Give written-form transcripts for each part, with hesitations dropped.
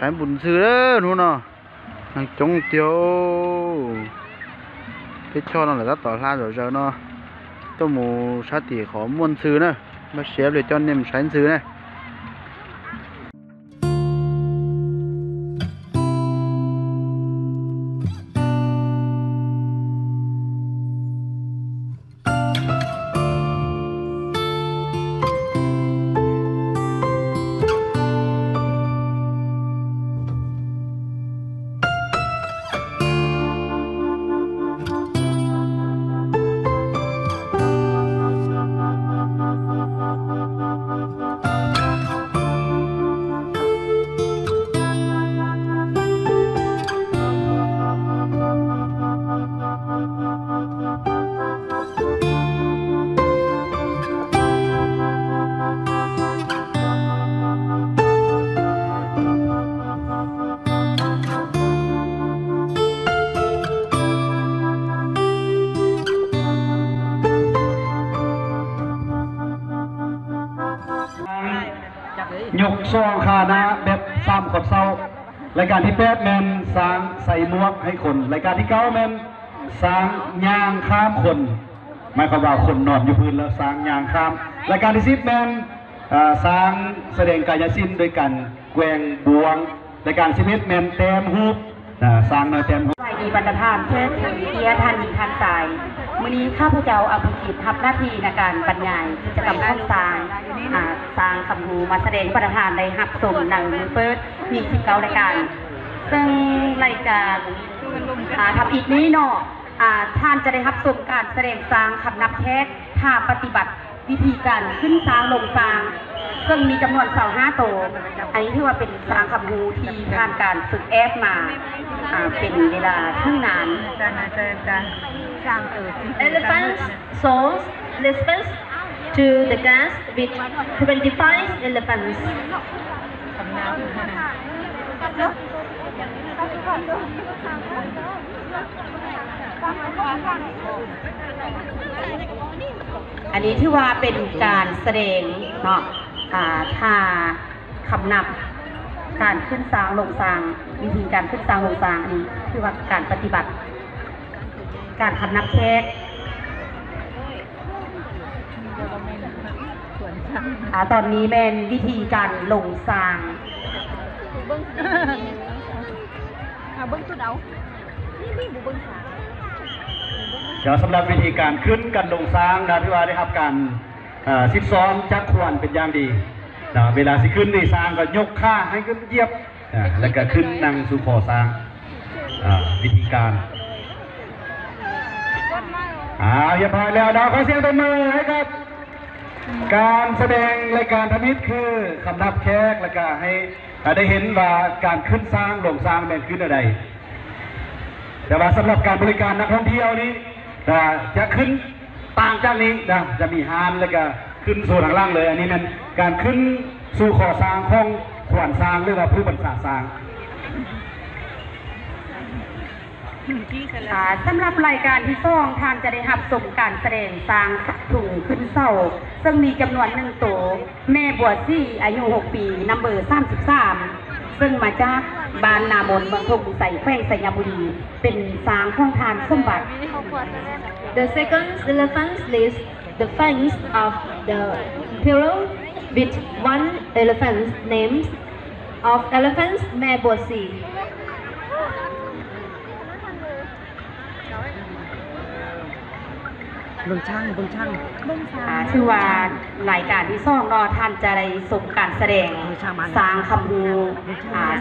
sáng bún dưa đấy luôn à, hàng chống tiêu cái cho nó là rất tỏ la rồi giờ nó tôi mù sát thì khó muôn dưa nữa mà xếp để cho anh em sáng dưa này. Nhụcช่องคานะเบบซ้ำขอบเศร้ารายการที่แปดแมนสางใส่มวกให้คนรายการที่เก้าแมนสางยางข้ามคนไม่ขบ่าวคนนอนอยู่พื้นแล้วสางยางข้ามรายการที่สิบแมนสางแสดงกายสินด้วยกันแกวงบวงรายการสิบเอ็ดแมนเต็มหูสางเนยเต็มหูใส่ดีบรรทานเชิดเทียทันหญิงทันสายมื้อนี้ข้าพเจ้าอภิกิจทับหน้าที่ในการบรรยายกิจกรรมข้าวสางสางคำหูมาแสดงประธานในหับสมหนังเปิดมี19รายการซึ่งรายการทับอีกนี้เนาะท่านจะได้หับสมการแสดงสางคำนับแท้ท่าปฏิบัติวิธีการขึ้นสางลงสางซึ่งมีจำนวน25ตัวอันนี้ถือว่าเป็นสางคำหูที่ผ่านการฝึกแอดมาเป็นเวลาที่นานElephants songs listens to the dance with 25 elephants.อันนี้ที่ว่าเป็นการแสดงเนาะท่าคำนับการขึ้นสางลงสางวิธีการขึ้นสางลงสางอันนี้ที่ว่าการปฏิบัติการคำนับแท้ตอนนี้เป็นวิธีการลงสางเดี๋ยวสำหรับวิธีการขึ้นกันลงสางนะที่ว่าได้ครับการซิบซ้อมจักควรเป็นอย่างดีเวลาสิขึ้นในสางก็ยกข้าให้ขึ้นเยียบแล้วก็ขึ้นนั่งสู่คอสางวิธีการเรียบร้อยแล้วดาวขอเสียงตบมือให้กับการแสดงรายการธมิตรคือคำนับแขกและการให้ได้เห็นว่าการขึ้นสร้างลงสร้างเป็นขึ้นอะไรแต่ว่าสำหรับการบริการนักท่องเที่ยวนี้จะขึ้นต่างจากนี้จะมีฮานและก็ขึ้นสู่ทางล่างเลยอันนี้มันการขึ้นสู่ขอสร้างของขวานสร้างหรือว่าผู้บรรษาสร้างสำหรับรายการที่สองท่านจะได้รับชมการแสดงสางถุงขึ้นเสาซึ่งมีจำนวนหนึ่งตัวแม่บัวซี่อายุ6ปีนัมเบอร์33ซึ่งมาจากบ้านนามนเมืองทงใส่แขวงสยามบุรีเป็นสางข้องทานสมบัติ The second elephant lists the fangs of the pillow with one elephant names of elephants แม่บัวซี่บงช่างบงช่างชื่อว่ารายการที่ซ่องรอท่านจะได้ชมการแสดงสางคำบู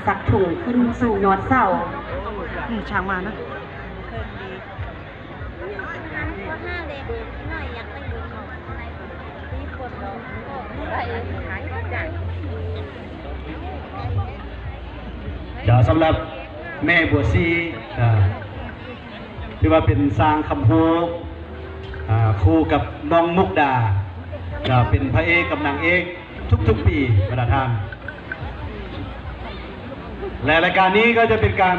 สักถุงขึ้นสู่นอดเศร้าช่างมานะเดี๋ยวสำหรับแม่บัวซีที่ว่าเป็นสางคำบูคู่กับน้องมุกดาเป็นพระเอกกับนางเอกทุกๆปีประธานและรายการนี้ก็จะเป็นการ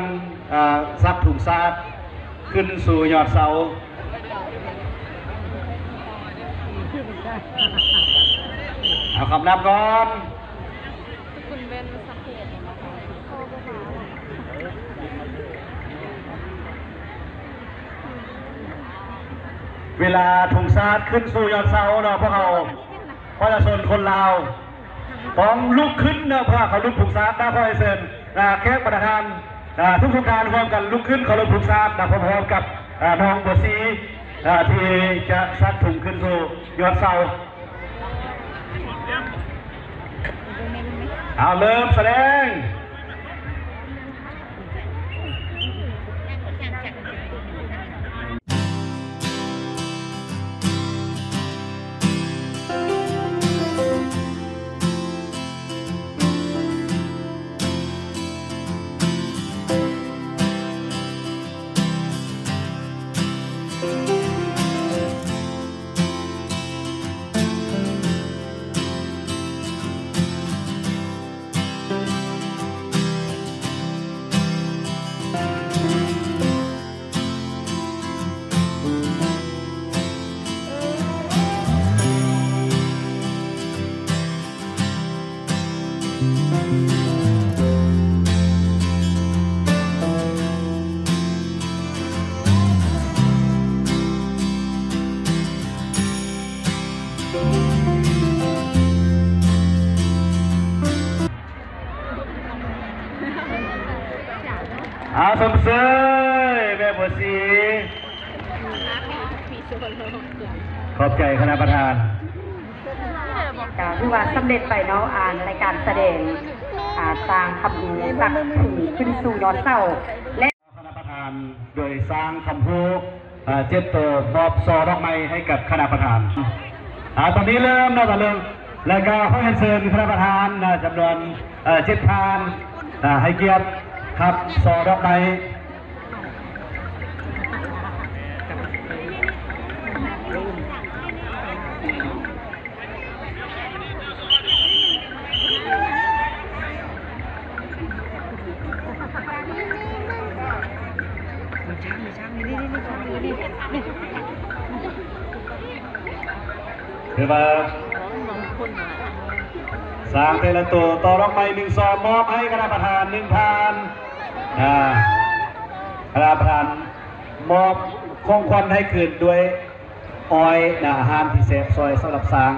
ซักถุงซาดขึ้นสู่ยอดเสาเอาคำนับก่อน เวลาธงชาติขึ้นสู่ยอดเสาเนาะพวกเขาประชาชนคนลาวต้องลุกขึ้นเนาะเพราะเขาลุกธงชาติได้พอไอเซนแขกประธานทุกการร่วมกันลุกขึ้นเขาลุกธงชาติพร้อมกับน้องบัวศรีที่จะซัดถุงขึ้นสู่ยอดเสาเอาเริ่มแสดงอาสมเสยแม่บัวศรีขอบใจคณะประธานที่ว่าสำเร็จไปเนาะในการแสดงสร้างคำพูสักถึงขึ้นสู่ยอดเสาและคณะประธานโดยสร้างคำพูเจ็ดตัวมอบซอดอกไม้ให้กับคณะประธานตอนนี้เริ่มนะเริ่มแล้วก็ขอเชิญคณะประธานจำนวนเจ็ดท่านให้เกียรติครับซอดอกไม้คือว่าสร้างแต่ละตัวต่อรองไปหนึ่งซองมอบให้คณะประธานหนึ่งพันคณะประธานมอบของขวัญให้คืนด้วยอ้อยอาหารพิเศษซอยสำหรับสร้าง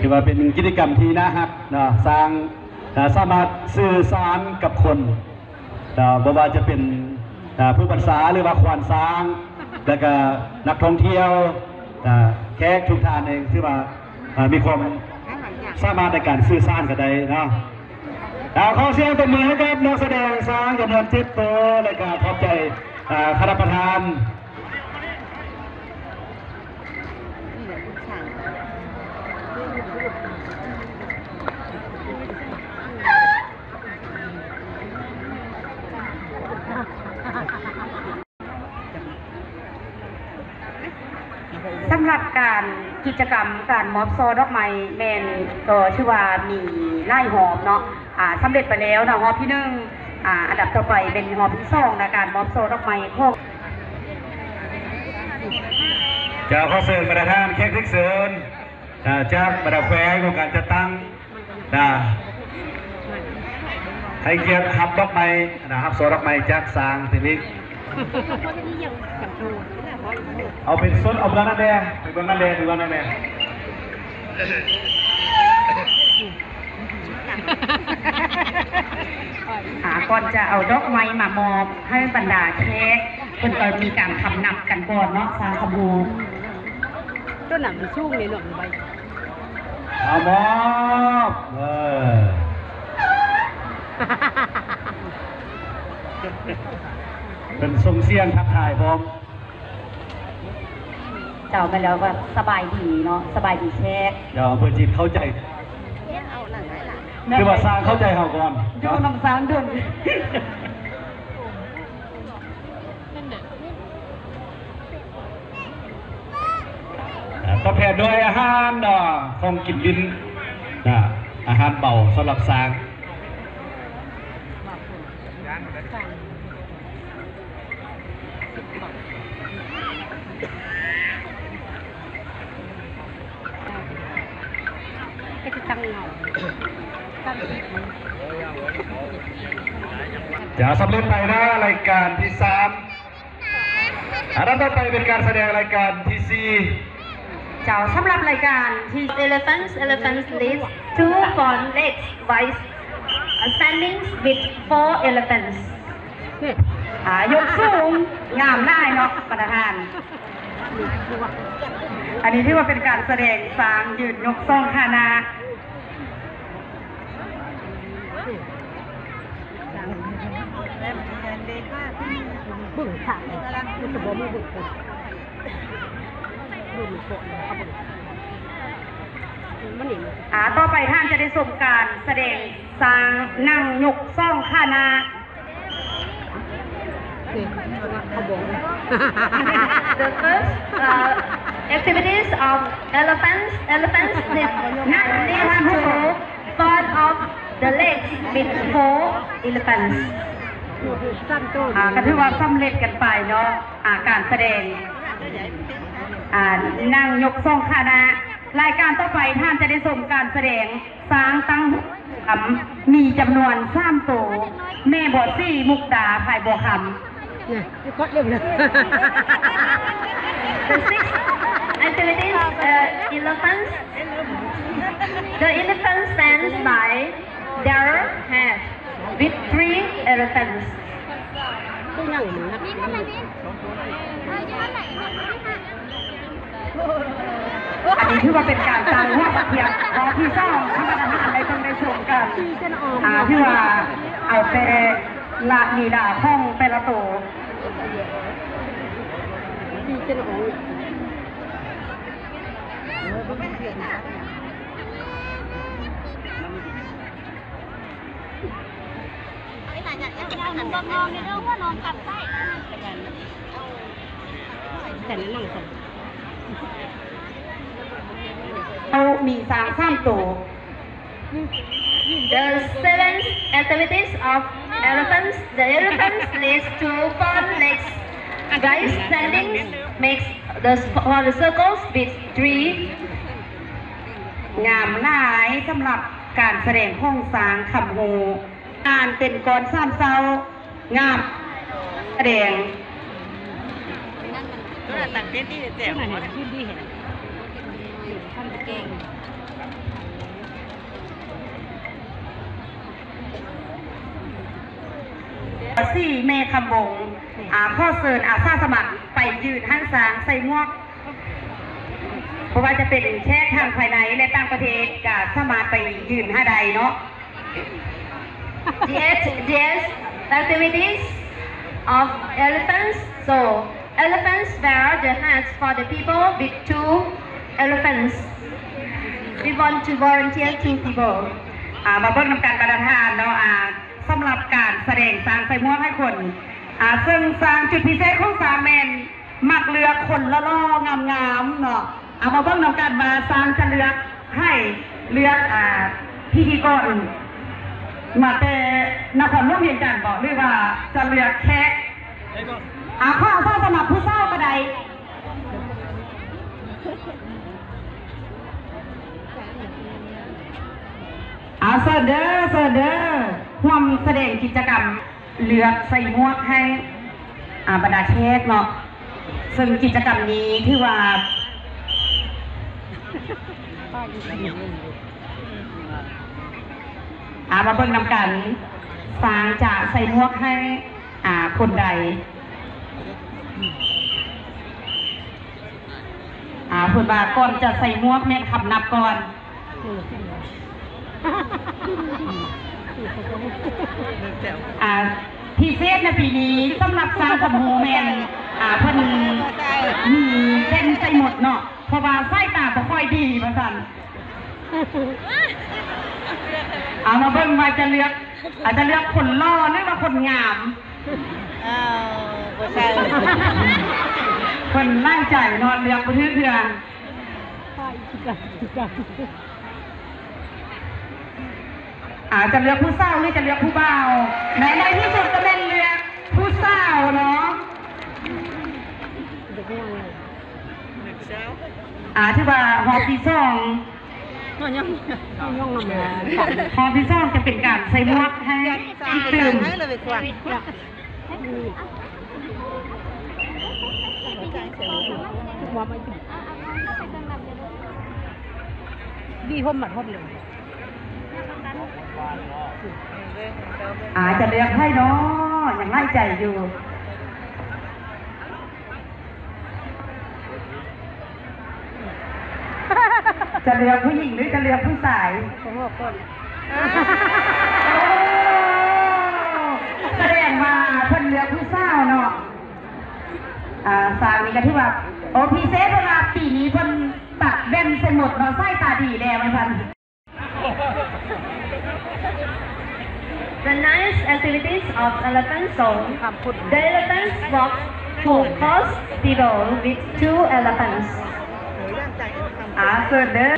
ถือว่าเป็นกิจกรรมที่น่าฮักนะสร้างสามารถสื่อสารกับคนไม่ว่าจะเป็นผู้บรรษาหรือว่าควานสร้างแล้วก็นักท่องเที่ยวแขกทุกท่านเองที่ว่ามีความสามารถในการสื่อสารกันได้นะขอเสียงตบมือให้กับนักแสดงสร้างจำนวนเจ็ดตัวและก็ขอบใจคณะประธานสำหรับการกิจกรรมการมอบซอดอกไม้แมนก็ชื่อว่ามีไล่หอบเนาะสำเร็จไปแล้วนะหอบที่หนึ่งอันดับต่อไปเป็นหอบที่สองในการมอบซอดอกไม้โคกจากข้อเสนอประธานแขกรับเชิญจากบรรดาแฝงของการจัดตั้งให้เกียรติฮับดอกไม้ฮับซอดอกไม้จากสร้างทีนี้เอาเป็นส้นเอาด้านแดงไปด้านแดงไปด้านแดงก่อนจะเอาดอกไม้มามอบให้บรรดาเค้กคนก็มีการคำนับกันก่อนเนาะสร้างขบวนต้นหนามมันชุ่มเลยหลงไปเอามอบเป็นทรงเสียงทักทายผมเจ้าไปแล้วว่าสบายดีเนาะสบายดีแท้เดี๋ยวเพื่อนจีบเข้าใจคือว่าสร้างเข้าใจเขาก่อนดูน้องสร้างดุน ก็แผ่ด้วยอาหารของกินดินอาหารเบาสำหรับสร้างก็จะตั้งเงาตั้งติดจะสำเร็จไปนะรายการที่3อันดับต่อไปเป็นการแสดงรายการที่4จะสำหรับรายการที่ Elephants List 2 for legs wise standing with 4 elephants ยกสูงงามได้เนาะประธานอันนี้ที่ว่าเป็นการแสดงสางยืนยกซ่องคานาบึ้งค่ะคือสมบูรณ์บึ้งค่ะต่อไปท่านจะได้ชมการแสดงสางนั่งยกซ่องคานาThe first activities of elephants needs to part of the legs with 4 elephants ก็ถือว่าสำเร็จกันไปเนาะการแสดงนั่งยกทรงคณะรายการต่อไปท่านจะได้ชมการแสดงสร้างตั้งมีจำนวน3ตัวแม่บอซี่มุกดาภายบัวคำเนี่ยกดเร็วเลย The six activities elephants the elephant stands by their head with 3 elephants อันนี้ถือว่าเป็นการตั้งหัวเทียมรอที่ซ่องทำอาหารในตรงในชมกันที่ว่าเอาไปละนีดาห้องเปละโตเอามีสามข้ามโต The seven activities of elephants the elephants leads to 4 legs guys standing makes the circles with 3งามหลายสำหรับการแสดงห้องสางคำโหการเป็นกรสามเสางามแสดงต่างเป็นที่เจ๋อมาเนี่ยที่ดีเห็นท่านเก่งซี่แม่คำบงพ่อเซิร์นอาซาสมัครไปยืนห้างสางใส่หมวกเพราะว่าจะเป็นแค่ทางภายในและต่างประเทศจะสามารถไปยืนห้าใดเนาะ Yes activities of elephants so elephants wear the hats for the people with 2 elephants we want to volunteer 2 people มาเบิ่งนำการประทานเนาะสำหรับการแสดงสางใส่หมวกให้คนซึ่งสางจุดพิเศษของสางแมนมักเลือกคนละล่องามๆเนาะเอามาเบิ่งนำการมาสางจะเลือกให้เลือกพิธีกรมาแต่นครหลวงเวียงจันทร์บอกด้วยว่าจะเลือกแขกข้าวเศร้าสมัครผู้เศร้าก็ได้เสดเสดร่วมแสดงกิจกรรมเลือกใส่หมวกให้บรรดาเชฟเนาะซึ่งกิจกรรมนี้ที่ว่ามาเบิ่งนำกันสางจะใส่หมวกให้คนใดผู้บาก่อนจะใส่หมวกแม่ขับนับก่อนทีเซสในปีนี้สำหรับสร้างสมูแมนพันมีเล่นใส่หมดเนาะเพราะว่าไส้ตาก็ค่อยดีประสันมาเบิ่งมาจะเลือกอาจจะเลือกคนล่อหรือว่าคนงามคนร่างใจนอนเลือกประเทศเดือน จะเลือกผู้เศร้าหรือจะเลือกผู้เบาในที่สุดก็เป็นเลือกผู้เศร้าเนาะถือว่าฮอปีซ่องฮอปีซ่องจะเป็นการใส่หมวกให้ตื่นดีห่มบัดห่มเลยจะเรียกให้เนาะอย่างไล่ใจอยู่จะเรียกผู้หญิงหรือจะเรียกผู้ชายสองคนแสดงว่าคนเรียกผู้สาวเนาะสาวนี่ก็ที่ว่าโอพีเซสราปีนี้คนตัดเบนเสร็จหมดเราไส้ตาดีแดงมาทัน The nice activities of elephant song the elephants walk to cross the road with two elephants further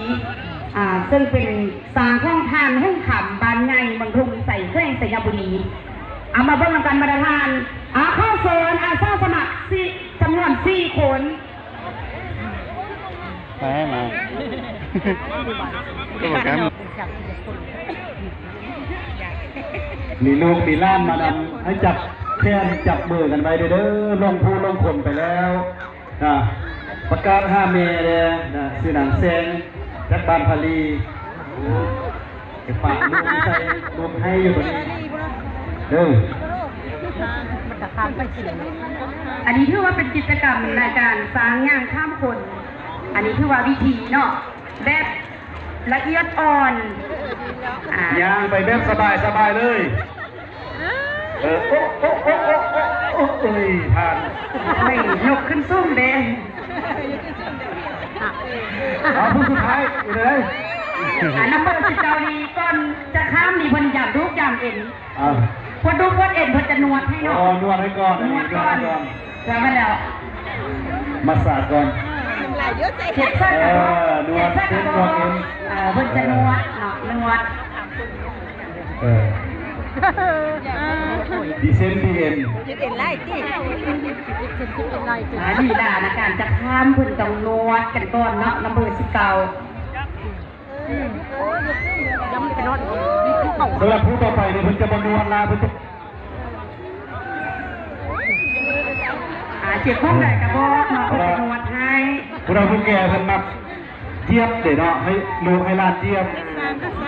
ซึ่งเป็นสางข้องทานห้องขำบานไงบางรุ่งใส่เครื่องใส่ยาบุรีเอามาเพิ่มกันประธานเข้าเซิร์นเศร้าสมัครจำนวน4 คนไปให้มามีลูกมีล่ามมาดำให้จับแค่จับมือกันไว้เด้อลงพูลงคนไปแล้วประกาศ5 เมษายนสื่อหนังเซนจักบานพาลีเก็บปากลูกใส่ลูกให้อยู่ตรงนี้เด้ออันนี้ถือว่าเป็นกิจกรรมในการสร้างงานข้ามคนอันนี้ถือว่าวิธีเนาะแบบละเอียดอ่อนย่างไปแบบสบายสบายเลยโอ๊ะโอ๊ะโอ๊ะโอ๊ะโอ๊ะผ่านนี่ยกขึ้นซุ้มเด้งเอาผู้สุดท้ายเลยน้ำเบอร์สิเจ้านี่ก่อนจะข้ามนี่เพิ่นอยากดูอยากเห็นพอดูพอเอ็นพอจะนวดให้เนาะนวดให้ก่อนนวดก่อนแล้วก็แล้วมาสาดก่อนเจ็บเส้นก่อนนวดเส้นก่อนเพิ่นจะนวดเนาะนวดดีเซนดีเอ็นไล่ตีดีด่านะการจะข้ามเพิ่นต้องนวดกันก่อนเนาะน้ำเบอร์สิเก่าสำหรับผู้ต่อไปเนี่ยเพิ่งจะบรรลุลาเพิ่งจะเจ็บข้อไหนกับพ่อมาเพิ่งจะนวดให้พวกเราผู้แก่เพิ่งมาเจี๊ยบเดี๋ยวเนาะให้ลูกให้ลาเจี๊ยบ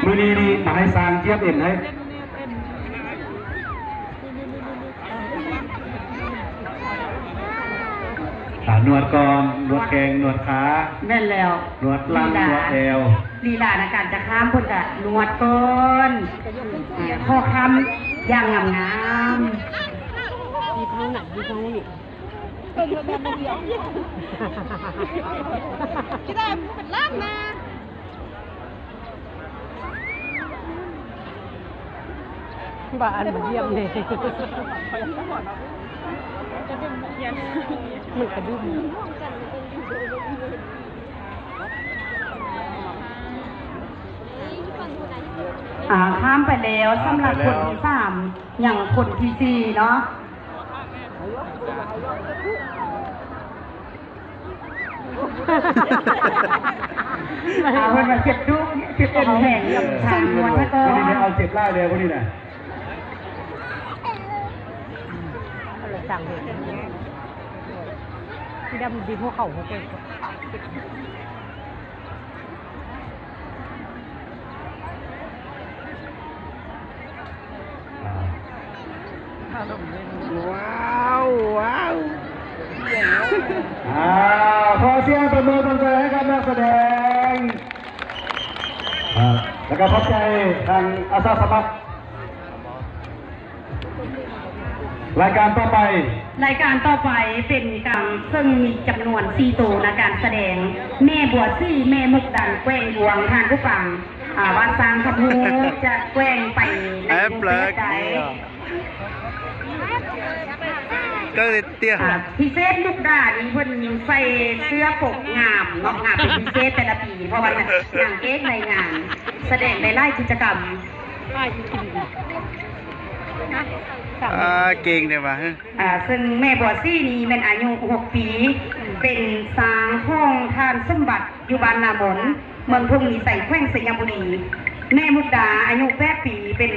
มือนี้นี่มาให้สางเจี๊ยบเอ็นให้นวดกองนวดแกงนวดขาแน่นแล้วนวดล่างนวดเอวลีลาในการจะข้ามคนกับนวดก้นข้อค้ำย่างงามงามดีเท่าไหนดีเท่าไหนคิดได้เป็นล่างนะบ้านมันเยี่ยมเลยมันกระดุมข้ามไปแล้วสำหรับคนที่3อย่างคนที่4เนาะมันเจ็บดุ๊กเจ็บแข็งสามวันแล้วก็วันนี้เอาเจ็บไล่เลยวันนี้นะที่ดำดีพวกเขาเขาเป็นว้าวว้าวขอเสียงประมือประเมินให้กับนักแสดงแล้วก็ขอบใจทางอาสาสมัครรายการต่อไปเป็นการซึ่งมีจำนวน4 ตัวในการแสดงแม่บัวซี่แม่มุกดันแกล้งหลวงทางผู้ฟังว่าสร้างกระพูจะแกล้งไปในกรุงเทพใด ก็เตี้ยพิเศษลูกด่านี่เพิ่นใส่เสื้อปกงามงอกงามเป็นพิเศษแต่ละปีเพราะว่าหนังเอกในงานแสดงในไล่กิจกรรมเก่งเดี๋ยวว่าซึ่งแม่บัวซี่นี่เป็นอายุ6ปีเป็นสางห้องทานสมบัติอยู่บ้านนามนเมืองพุ่งมีใส่แขวงสิงห์บุรีแม่มุดดาอายุ8ปีเป็น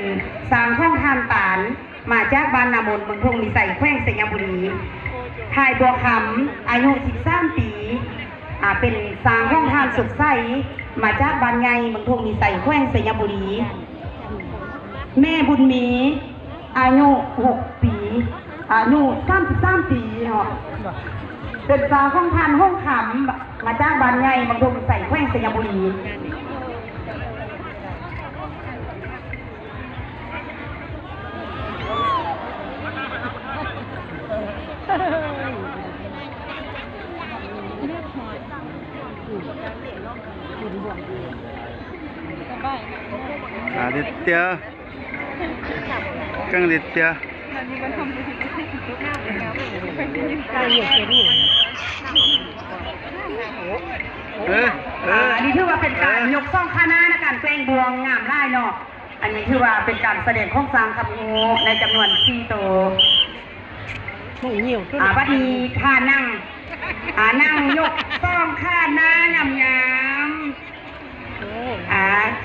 สางห้องทานตานมาจากบ้านนามนเมืองพุ่งมีใส่แขวงสิงห์บุรีทายบัวคำอายุ13ปีเป็นสางห้องทานสุดใสมาจากบ้านไงเมืองพุ่งมีใส่แขวงสิงห์บุรีแม่บุญมีอายุ6ปีอายุ33ปีเหรอเป็นสาวห้องพันห้องขำมาจากบ้านไงบางดงใส่แขวงสิงห์บุรีดิเตียกังดิเตียอันนี้ถือว่าเป็นการยกซ่องข้าหน้าในการแกล้งบวงงามไล่เนาะอันนี้ถือว่าเป็นการแสดงข้องสางขับงูในจำนวน4ตัวบัดนี้ท่านั่งนั่งยกซ่องข้าหน้างามงาม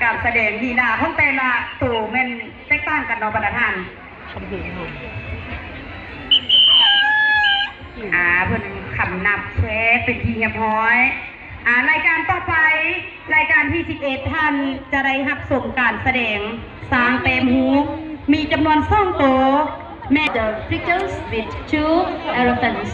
การแสดงดีหน้าของแต่ละตัวมันแตกต่างกันเนาะประธานเพื่อนขำนับแชร์เป็นทีเงียบห้อยรายการต่อไปรายการที่11ท่านจะได้รับชมการแสดงสางเต็มหูมีจำนวน2ตัวแม่ The Freakers with two elephants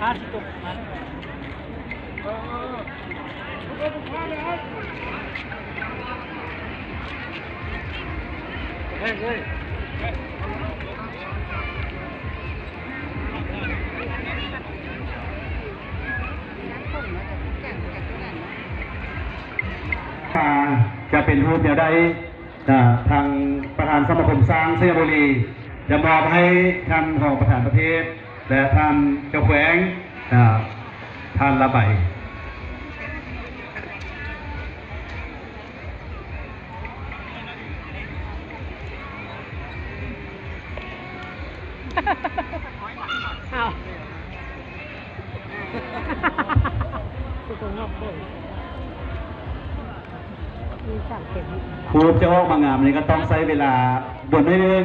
อาตกมันเฮ้ยเฮ้ยจะเป็นรูปเดียวได้ทางประธานสมาคมสร้างสิงห์บุรีจะมอบให้ท่านของประธานประเทศและท่านเจ้าแขวงท่านละใบครูจะออกมางามนี้ก็ต้องใช้เวลาบนนิดนึง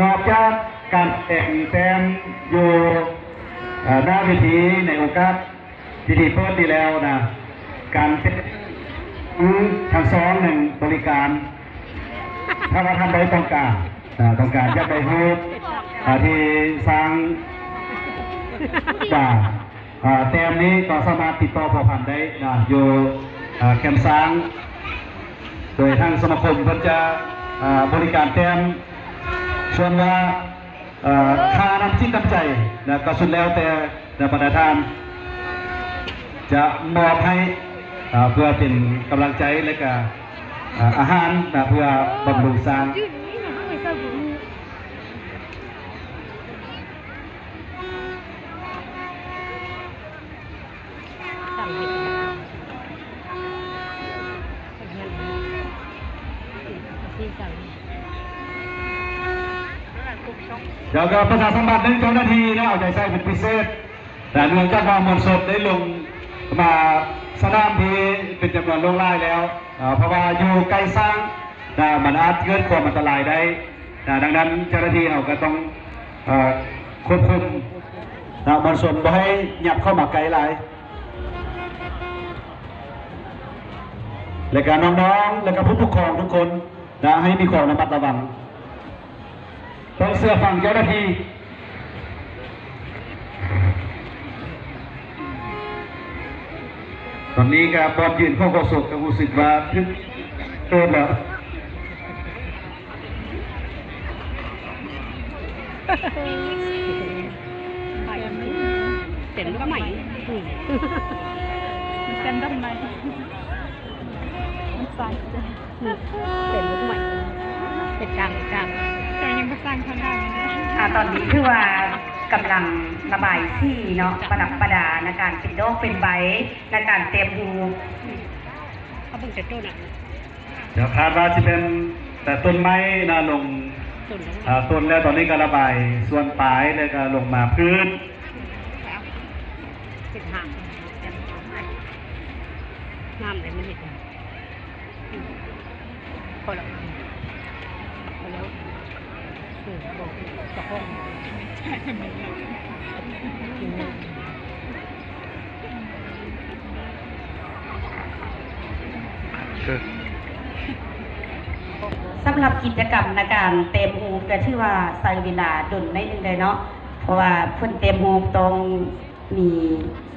นอกจากการแต่งแต้มอยู่หน้าเวทีในโอกาสพิธีเปิดดีแล้วนะการเต้นทางซ้อนหนึ่งบริการถ้าเราทำได้ต้องการจะไปรูปที่สร้างจากแต้มนี้ก็สามารถติดต่อพอผ่านได้อยู่แคมป์สร้างโดยทางสมาคมก็จะบริการแต้มส่วนว่าค่าน้ำจิ้มน้ำใจนะก็สุดแล้วแต่ประธานจะมอบให้เพื่อเป็นกำลังใจและก็อาหารเพื่อบำรุงสร้าง เดี๋ยวก็ประชาสัมพันธ์ในเจ้าหน้าที่นะเอาใจใส่เป็นพิเศษแต่เนื่องจากว่ามวลชนได้ลงมาสนามที่เป็นจำนวนลงไล่แล้วเพราะว่าอยู่ใกล้สร้างมันอาจเกิดความอันตรายได้ดังนั้นเจ้าหน้าที่เราก็ต้องควบคุมมวลชนไม่ให้หยับเข้ามาไกลหลายและการน้องๆและการผู้ปกครองทุกคนให้มีความระมัดระวังต้องเชื่อฟังเจ้าหน้าที่ตอนนี้การบอลยืนข้อกระสุนกับผู้สิทธิ์ว่าทึกเติมแล้วเต็มก็ใหม่เต็มก็ใหม่เต็มก็ใหม่เป็นกลางแต่ยังไม่สร้างทางได้ตอนนี้คือว่ากำลังระบายที่เนาะประดับประดาในการเป็นโลกเป็นใบในการเตรียมดูเขาบึงจะต้นอ่ะเดี๋ยวคาดว่าจะเป็นแต่ต้นไม้น่าลงต้นแล้วตอนนี้ก็ระบายส่วนปลายเลยก็ลงมาพื้นน้ำเลยมันเห็นพอแล้วกระห้องสำหรับกิจกรรมในการเต็มหูก็ชื่อว่าใส่เวลาดุนไม่หนึ่งเลยเนาะเพราะว่าเพื่อนเต็มหูตรงมี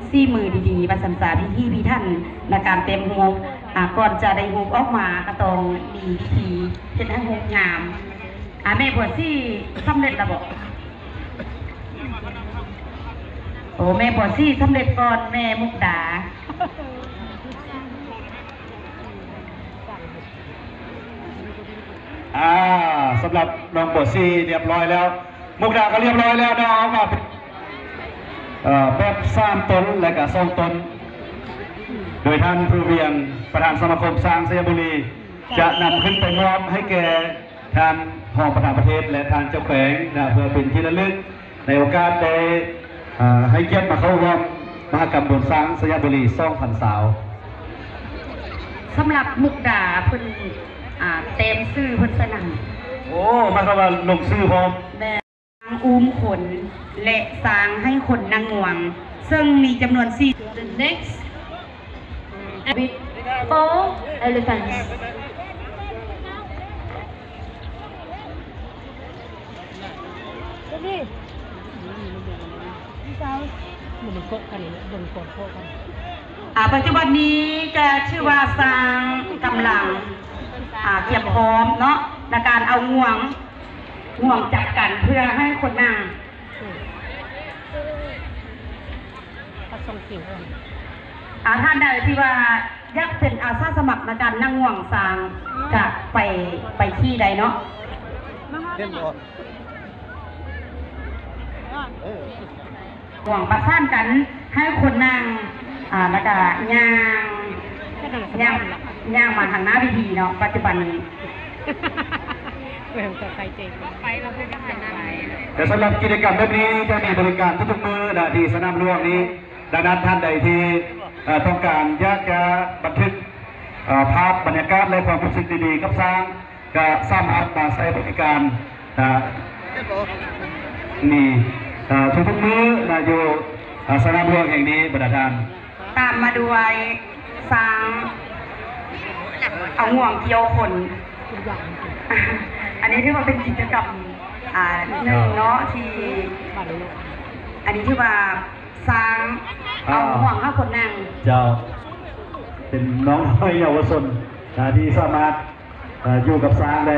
ซี่มือดีๆมาสัมสาพี่พี่ท่านในการเต็มหูก่อนจะได้หูออกมาก็ตรงมีวิธีเป็นให้หูงามแม่บวชซี่สำเร็จระบบโอ้แม่บวชซี่สำเร็จก่อนแม่มุกดาสำหรับน้องบวชซี่เรียบร้อยแล้วมุกดาก็เรียบร้อยแล้วน้องมาแบบสร้างตนและก็ส่งตนโดยท่านผู้เวียงประธานสมาคมสร้างเสียบุรีจะนำขึ้นไปมอบให้แก่ท่านทองประธานประเทศและทางเจ้าแขวงเพื่อเป็นที่ระลึกในโอกาสได้ให้เกียรติมาเข้าร่วมมหกรรมบุญสร้างสยามบุรีซ่องพันสาวสำหรับมุกดาเพิ่นเต็มซื้อเพิ่นสนั่งโอ้มาสำหรับลงซื้อพร้อมแม่อุ้มขนและสร้างให้ขนนางงวงซึ่งมีจำนวน4 The next with 4 elephantsนี่เจ้าหมุนโคกันเลยหมุนโคกันปัจจุบันนี้จะชื่อว่าสร้างกำลังเตรียมพร้อมเนาะในการเอาห่วงจับกันเพื่อให้คนนั่งท่านใดที่ว่าอยากเป็นอาสาสมัครในการนั่งห่วงสร้างจะไปที่ใดเนาะห่วงประสานกันให้คนนางแล้วก็ย่างมาทางหน้าวิธีเนาะปัจจุบันนี้แต่สำหรับกิจกรรมแบบนี้จะมีบริการทุกมือที่สนามหลวงนี้ดังนั้นท่านใดที่ต้องการอยากจะบันทึกภาพบรรยากาศและความรู้สึกดีๆกับสร้างก็สามารถมาใช้บริการนี่ทุกมื้อนายอยู่สนามหลวงแห่งนี้ประธานตามมาด้วยสร้างเอาห่วงเกี่ยวขนอันนี้ที่ว่าเป็นกิจกรรมหนึ่งเนาะที่อันนี้ที่ว่าสร้างเอาห่วงข้าวขนนางเจ้าเป็นน้องน้อยเยาวชนที่สามารถอยู่กับสร้างได้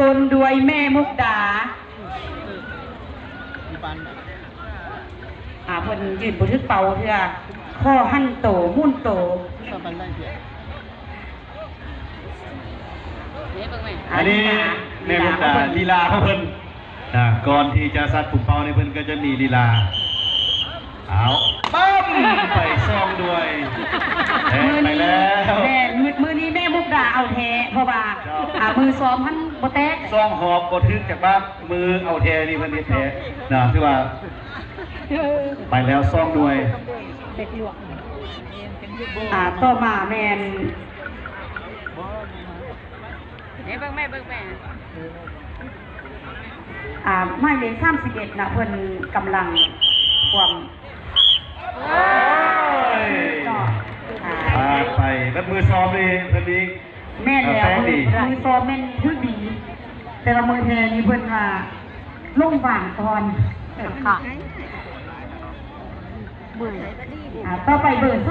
ต้นด้วยแม่มุกดาเพิ่นยืนบุทึกเป่าเถื่อข้อหั่นโตมุ่นโตอันนี้แม่มุกดาลีลาของเพิ่นก่อนที่จะซัดปุ่มเป่าในเพิ่นก็จะมีลีลาเอาปั้มไปซองด้วยไปแล้วแม่มือนี้แม่มุกดาเอาแทเพราะว่ามือซ้อมหั่นบ่แตกซองหอบบ่ทึกจากบ้านมือเอาแทนี่เพิ่นเฮ็ดแทคือว่าไปแล้วซ่องด้วยต่อมาแมนเนี่ยเบิ่งแม่ไม่เลน31นะเพิ่นกำลังความไปแล้วมือซ้อมดีเพิ่นดีแม่แล้วมือซ้อมแม่นทึกดีแต่ละมือแทนนี่เพิ่นว่าลงบ่างตอนค่ะต่อไปเบอร์30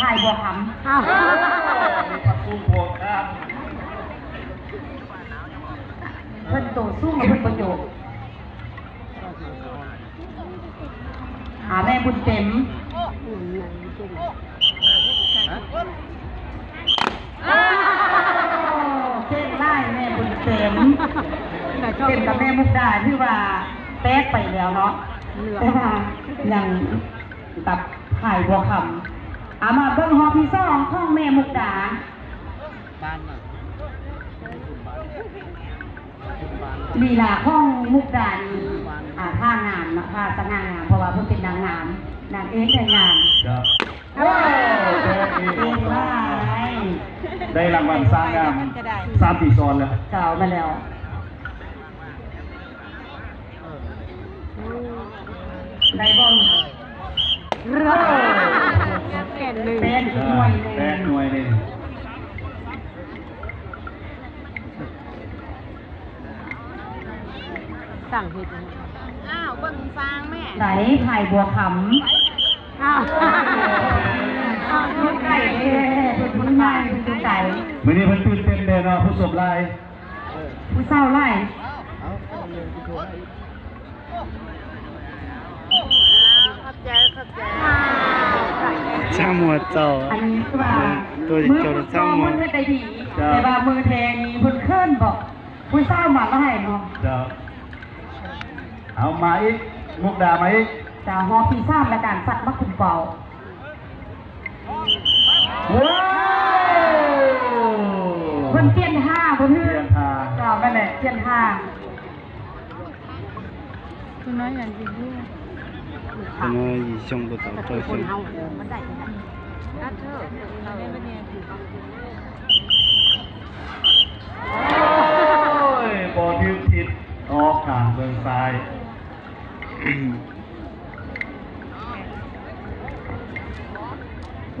ถ่ายบัวขำเพิ่นโตสู้กับเพิ่นประโยชน์แม่บุญเต็มเก่งได้แม่บุญเต็มกับแม่มุกดาที่ว่าแตกไปแล้วเนาะแต่ว่ายังตับไข่บัวคำมาเบิ้งหอพี่ซ่องข้องแม่มุกดาลีลาข้องมุกดานี่ท่างามเนาะท่าสง่างามเพราะว่าเพิ่งเป็นนางงามนางเอกแต่งงานว้าวได้รางวัลสร้างงาม3 ปีซ้อนแล้วเก่ามาแล้วได้บอลเรือแปดหน่วยเลยสั่งผิดอ้าวเบิ่งฟางแม่ไหนไผ่บัวขำลูกไก่ลูกไก่ลูกไก่วันนี้เพิ่นตื่นเต้นเลยเนาะผู้สมไล่ผู้เศร้าไล่ช่างมัวเจ้าอันนี้ว่าตัวจิตเจ้าช่างมัวมือใจดีแต่ว่ามือแทงพุ่นเคลื่อนบอกพุ่นเศร้าหมาก็ให้เนาะเอามาอีกมุกดามาอีกแต่หอปีซ่าและการสัตว์มักขุนเป่าว้าวพุ่นเตี้ยนห้าพุ่นเตี้ยนห้าต่อไปเลยเตี้ยนห้าคุณน้อยอย่างจริงขโมยช่องประตูตัวเองบอลทิ้งทิศออกทางเบื้องซ้ายคุ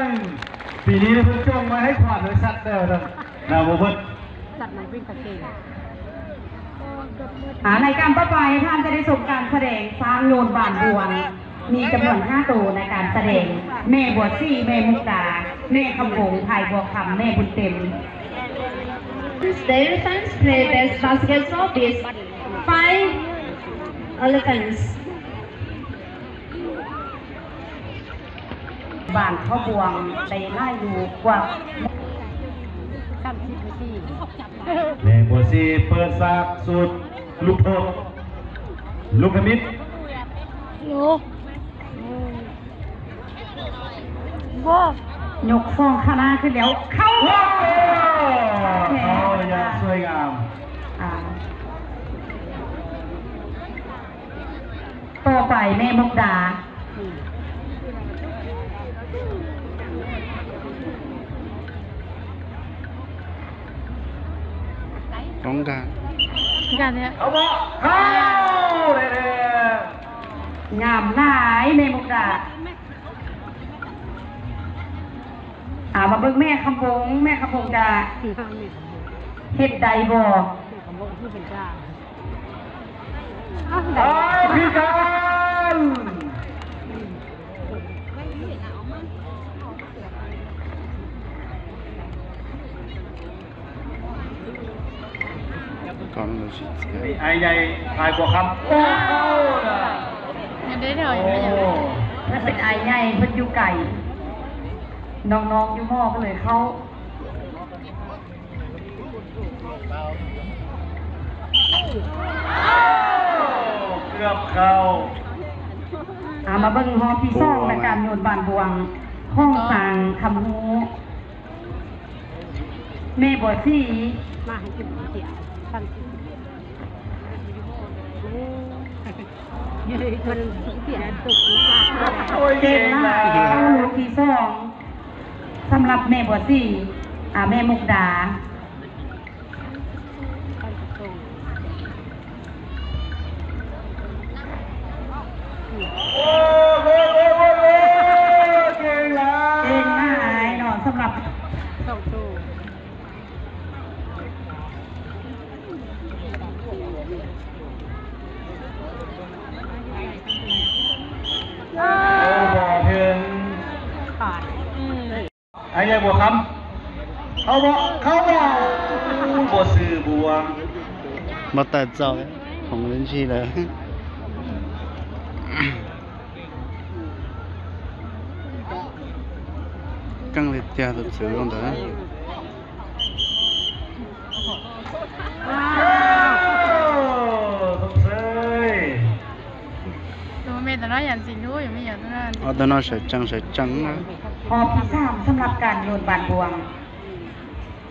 งปีนี้เพิ่งจ้องมาให้ขวัญเลยสัตว์เดียวกันดาวบุญสัตว์ไหนวิ่งตะเกียงในการต่อไปท่านจะได้ชมการแสดงสร้างโยนบานบัวมีจำนวน5ตัวในการแสดงแม่บัวซี่แม่มุกดาแม่คำโขงไผ่บัวคำแม่บุญเต็ม The elephants play best basketball with 5 elephants บ้านข้าวบวงใจง่ายอยู่กว่าแม่บัวซี่เปิดซากสุดลูกโทษลูกมิตรยกฟองคณะขึ้นแล้วเข้าอย่างสวยงามต่อไปแม่มุกดา น้องการเนี่ยเอาบ่เข้าเด้องามหลายแม่มุกดามาเบิ่งแม่คำวงแม่คำวงจะเฮ็ดใดบ่คำวงคือเป็นจ้าพี่กันไอ้ใหญ่ไอ้กว่าครับโอ้ได้เลยไม่เยอะถ้าเป็นไอ้ใหญ่เพิ่นอยู่ไก่น้องๆอยู่หม้อก็เลยเข้าเกือบเข้ามาเบิ้งห้องที่ซ่องในการโยนบานบวงห้องสางคำหูเมย์บอซี่มาให้กินเตี๋ยวสั่งคนเสียตุกเก่งมากห้องที่ซ่องสำหรับเมย์บอซี่เมย์มุกดาเก่งหลายเนาะสำหรับ2 ตัวบ่เพิ่นขาดไอ้ใหญ่บ่คำเอาบ่เข้าบ่บ่ซื้อบ่มาแต่เจ้าของเล่นชื่อเลย刚才家都使用的。哇！同学。ตัวเมย์ตอนนั้นอย่างจริงด้วยยังไม่อย่างตอนนั้นตอนนั้นใส่จังนะพอพิซซ่าสำหรับการโยนบานบวง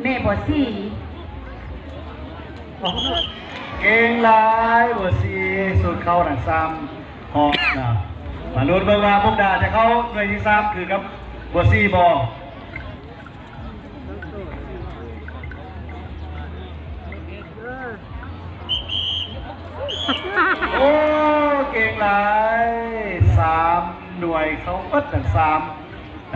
เมย์บอซี่เก่งหลายบอซี่สุดเข้าหนังซ้ำหอบนะมาลุ้นเบอร์ว่ามุกดาจะเข้าหน่วยที่ซ้ำคือครับบอซี่บอโอ้เก่งหลาย3 หน่วยเขาเอิดกัน3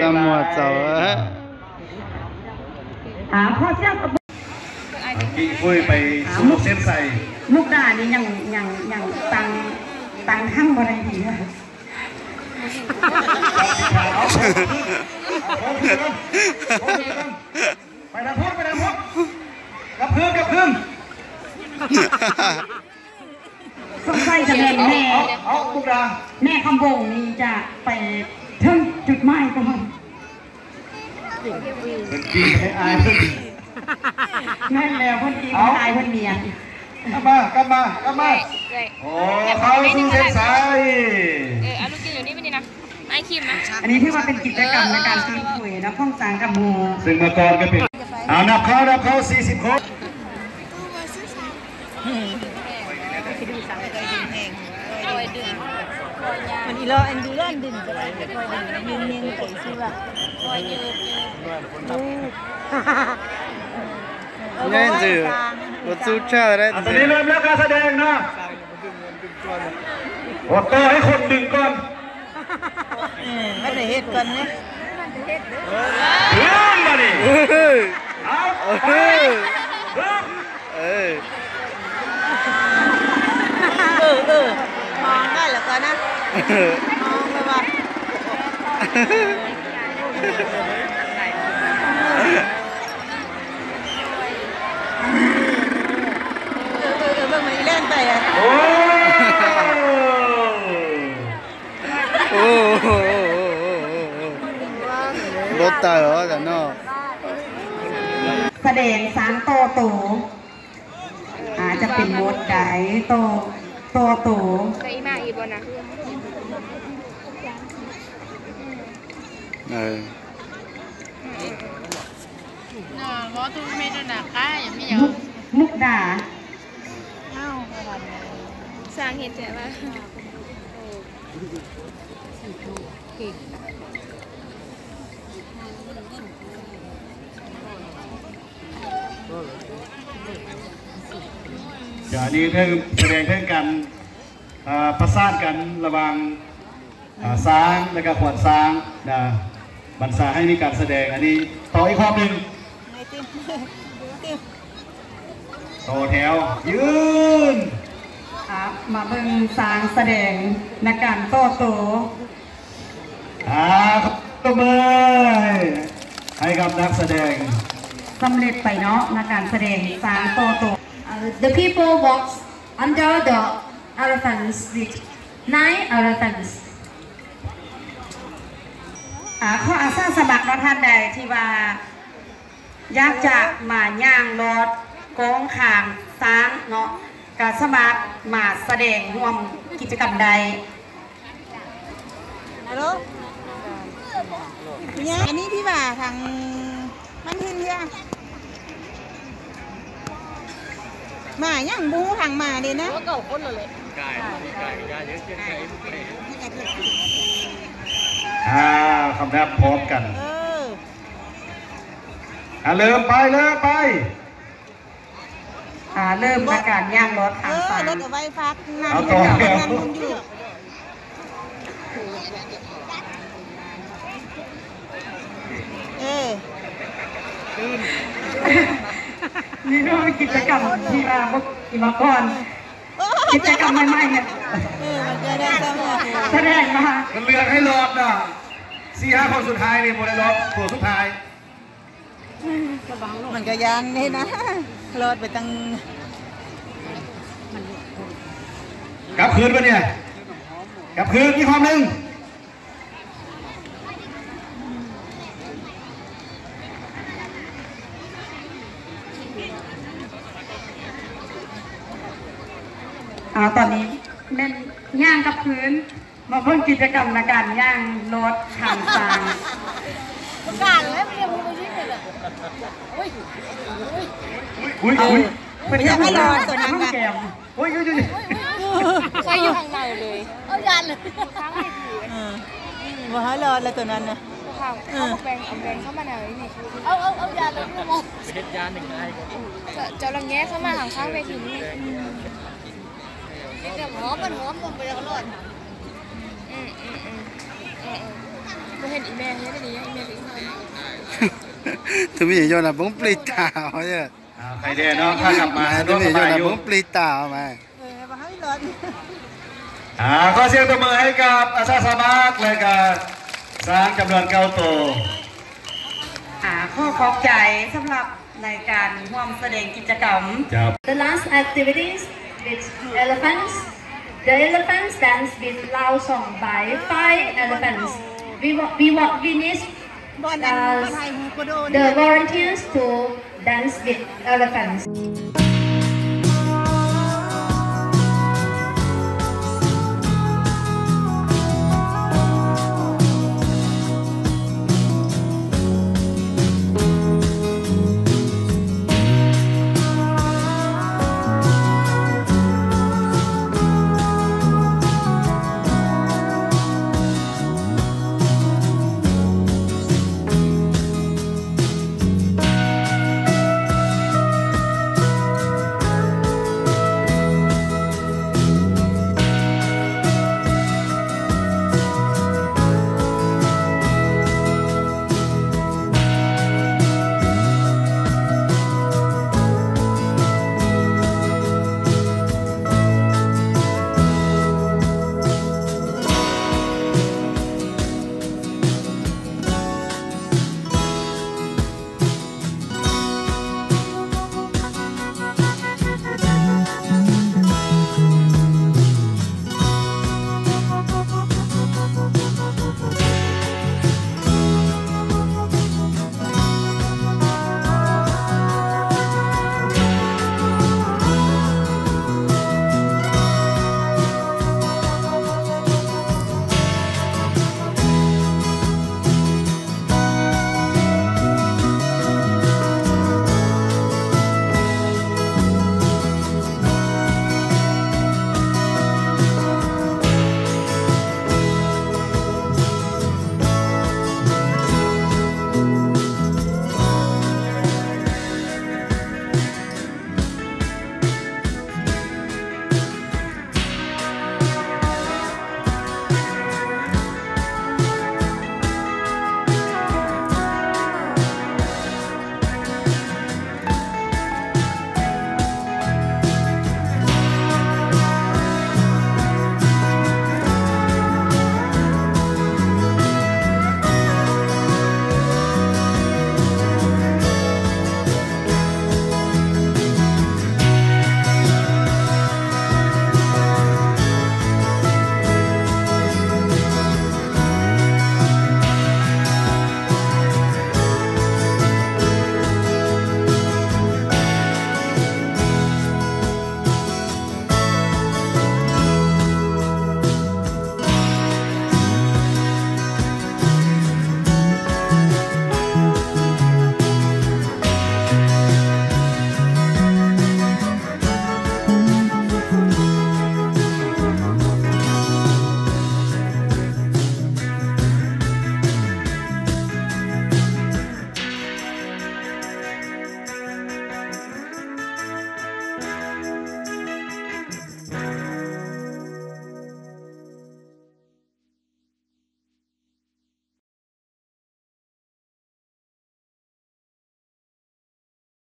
จำวัดเจ้าข้อเสียกับกิคุยไปสูบเส้นใส่มุกดานี่ยังตังห้างบริหารไปทางพุทธกับเพิ่มสงสัยจะเป็นแม่คำวงนี่จะไปถึงจุดหมายกันเป็นปีให้อายแม่แล้วคนดีคนอายคนเมียกลับมาโอ้เขาสู้เส้นสายเอาลูกกินอยู่นี่ไม่ดีนะไอคิมนะอันนี้ที่ว่าเป็นกิจกรรมในการซื้อปุ๋ยนะข้องสางกับมูซึ่งเมื่อก่อนก็เป็นนับเขา40 คนมันอีโลอันดูร้อนดึงอะไรยืนไก่ซื้อละยืนซื้อประตูชาเลยตอนนี้เริ่มแล้วการแสดงนะโอ้โตให้คนดึงก่อนไม่ได้เฮ็ดก่อนนะเริ่มมาดิมองได้หรือเปล่านะมองไปว่าโอ้โหรถตายเหรอแต่เนาะ แสดงสามโตโตอาจจะเป็นบทใดโตโตโตใส่มาอีบนะน่ะวอตูไม่ดูหนักอ่ะยังไม่เยอะมุกดาสร้างเห็นแต่ว่าอันนี้เรื่องแสดงเรื่องการประสานกันระหว่างช้างและก็ขวดช้างนะบรรษาให้มีการแสดงอันนี้ต่ออีกข้อหนึ่งต่อแถวยืนมาเบิ่งช้างแสดงในการโตโตตบมือให้กับนักแสดงสำเร็จไปเนาะในการแสดงช้างโตโตThe people walked under the elephants with 9 elephants. ข้ออาสาสมัครท่านใดที่ว่าอยากจะมาย่างรถกองขางช้างเนาะก็สมัครมาแสดงร่วมกิจกรรมใดอันนี้ที่ว่าทางมันขึ้นเยอะมาย่างบูทางมาดีนะเก่าคนเลยคำนับพร้อมกันเริ่มไปเริ่มไปเริ่มประกาศย่างรถทางซ้ายรถเอาไว้พักนั่งอยู่นี่เนาะกิจกรรมที่มาเมื่อกี้มาก่อนกิจกรรมใหม่ๆเนี่ยแสดงมามันเลือกให้รอดน่ะ4-5คนสุดท้ายนี่โมได้รอดตัวสุดท้ายมันก็ยันนี่นะรอดไปตั้งกลับคืนปะเนี่ยกลับคืนนี่ความหนึ่งตอนนี้เล่นย่างกับพื้นมาเพิ่มกิจกรรมในการย่างรถขางช้างประกาศแล้วไม่ยอมไปช่วยเลยล่ะอุ้ยเป็นยังไม่รอตัวนั้นนะใส่อยู่ข้างในเลยเอายันเลยช้างไม่ถือว่าให้รอแล้วตัวนั้นนะเอาแบงเข้ามาหน่อยนี่เอายันเลยพี่มงเด็ดยานหนึ่งนายจะระแงะเข้ามาหางช้างไปถึงนี่แต่หอมมันหอมลงไปแล้วก็รอดไม่เห็นอีแม่เห็นได้ดีอีแม่ถึงเลยถึงมีโยนอะผมปลีตาเขาเนี่ยใครเด่นเนาะข้ากลับมาถึงมีโยนอะผมปลีตาเขามาขอเสียงตบมือให้กับอาสาสมัครเลยกับสร้างจำนวนเก้าตัวข้อขอบใจสำหรับรายการร่วมแสดงกิจกรรม The last activities with elephants. The elephants dance with loud song by 5 elephants. We need the volunteers to dance with elephants.